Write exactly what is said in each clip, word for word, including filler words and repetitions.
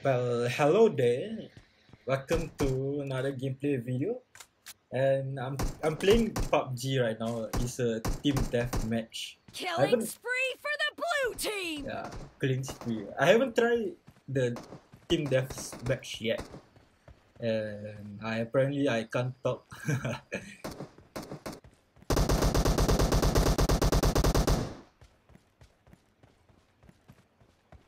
Well, hello there. Welcome to another gameplay video, and I'm I'm playing P U B G right now. It's a team deathmatch. Killing spree for the blue team. Yeah, killing spree. I haven't tried the team deathmatch yet, and I apparently I can't talk.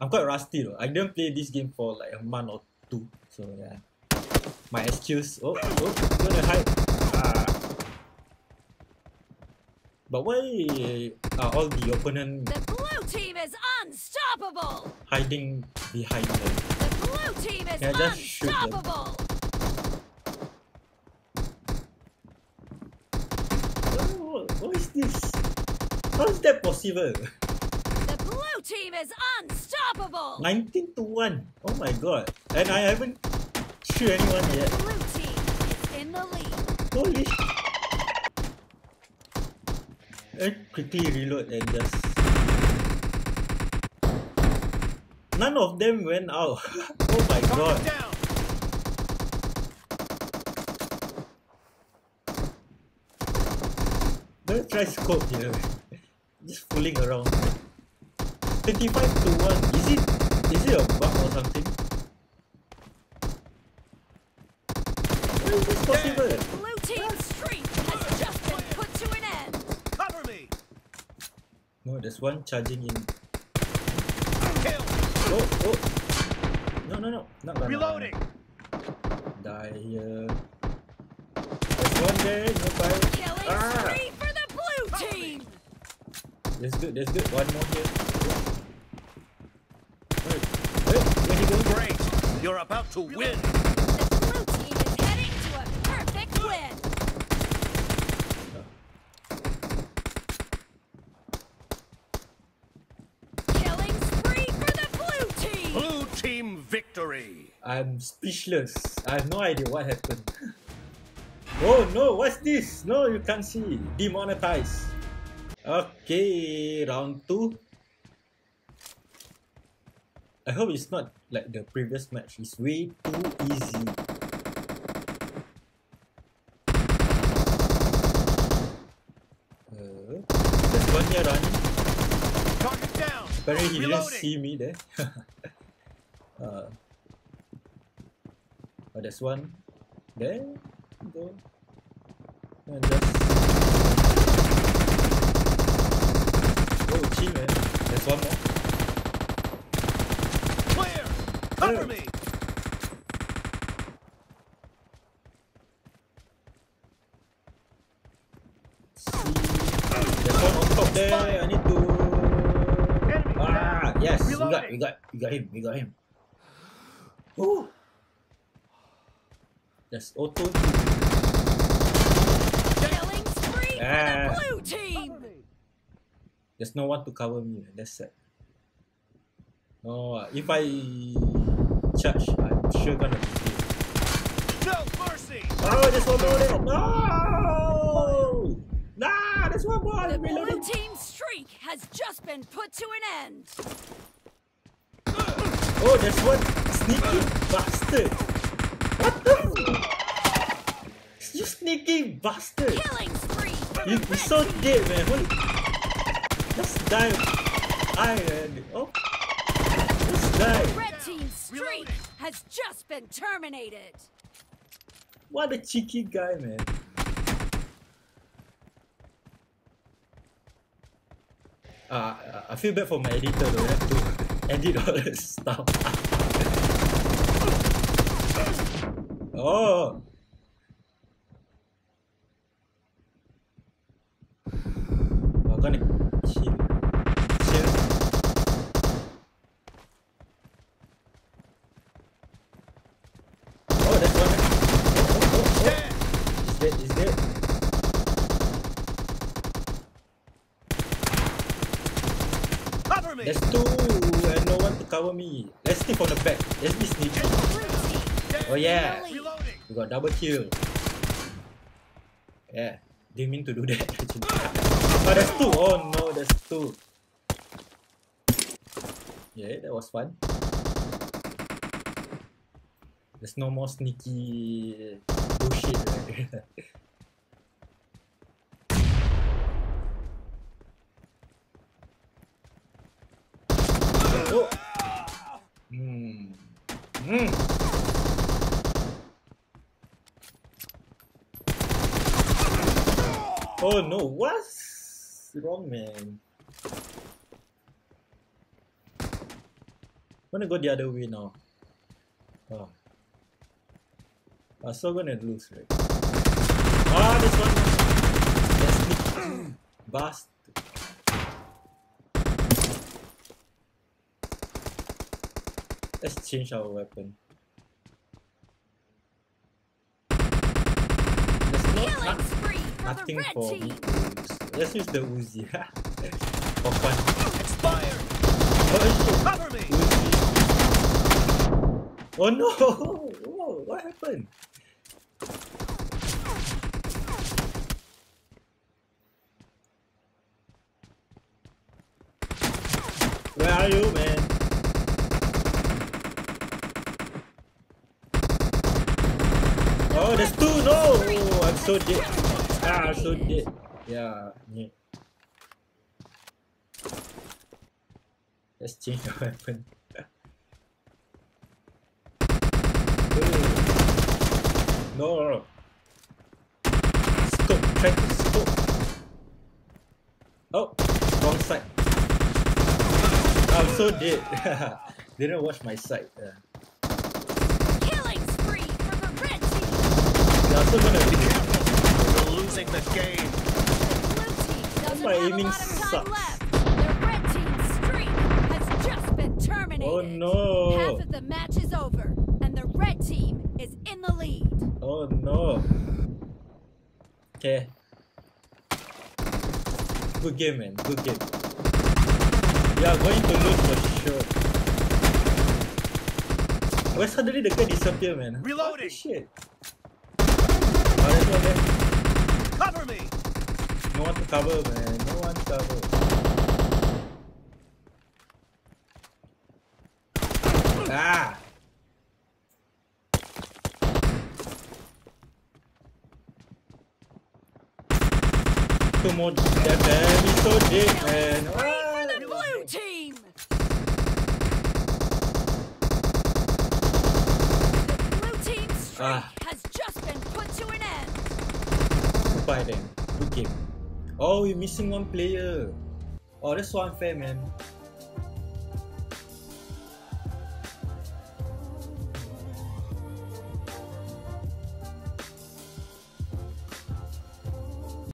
I'm quite rusty though. I didn't play this game for like a month or two, so yeah. My excuse. Oh, oh, gonna hide. Ah. But why are all the opponent? The blue team is unstoppable. Hiding behind them. The blue team is yeah, just unstoppable. Shoot them. Oh, what is this? How is that possible? Blue team is unstoppable. nineteen to one. Oh my god! And I haven't shoot anyone yet. Blue team is in the lead. Holy! I quickly reload and just. None of them went out. Oh my god! Don't try scope here. Just fooling around. thirty-five to one. Is it is it a bug or something? How is this possible? Blue team's streak has just been put to an end. Cover me. No, there's one charging in. Oh, oh. No, no, no. Not gonna. Reloading. Die here. There's one there. No fire. Killing ah. spree for the blue team. That's good. That's good. One more here. Great. You're about to win. The blue team is heading to a perfect win. Killing spree for the blue team. Blue team victory. I'm speechless. I have no idea what happened. Oh no, what's this? No, you can't see. Demonetized. Okay, round two. I hope it's not like the previous match. It's way too easy. Uh, there's one here running. Target down. Apparently he didn't see me there. uh, oh, there's one there. Go. And just. Oh, chill man. There's one more. Cover me. See. There's one on top there. I need to. Ah, yes, we got, we got, we got him, we got him. Woo. There's auto. Killing spree for the blue team. There's no one to cover me. That's sad. No, if I charge, I'm sure gonna be killed. No mercy! Oh, there's one more there! No! Nah, there's one more! The blue team's streak has just been put to an end. Oh, there's one sneaky bastard! What the? You sneaky bastard! Killing spree! You, you're so dead, man! Holy... Just die! I am... Oh! The red team's streak has just been terminated. What a cheeky guy, man. Uh, I feel bad for my editor though. I have to edit all this stuff. Oh! I'm gonna kill. There's two and no one to cover me. Let's stay on the back. Let's be sneaky. Oh yeah, we got double kill. Yeah, didn't mean to do that actually. Oh, there's two. Oh no, there's two. Yeah, that was fun. There's no more sneaky bullshit right? Oh. Mm. Mm. Oh no, what's wrong, man? I'm gonna go the other way now. Oh. I'm still gonna lose, right? Ah, this one! That's me! Bastard! Let's change our weapon. There's not, not, nothing for me to use. Let's use the Uzi. For fun. Expired! Oh, cover me! Uzi. Oh no! Whoa, what happened? Where are you, man? Oh, there's two! No! Oh, I'm so dead. Ah, I'm so dead. Yeah. yeah. Let's change the weapon. No! Scope! Try to scope! Oh! Wrong side! I'm so dead! Didn't watch my side. Yeah. Killing spree from the red team! They're also gonna be careful! We're losing the game! The blue team doesn't my have a lot of time left! The red team's streak has just been terminated! Oh no! Half of the match is over, and the red team is in the lead! Oh no! Okay. Good game, man. Good game. We are going to lose for sure. Why suddenly the guy disappeared, man? Reloading! Shit. Oh, cover me! No one to cover, man. No one to cover. Ah! Two more dead, man. He's so dead, man. Ah. For the blue team. The blue team's streak ah. has just been put to an end. Goodbye then. Good game. Oh, we're missing one player. Oh, that's so unfair, man.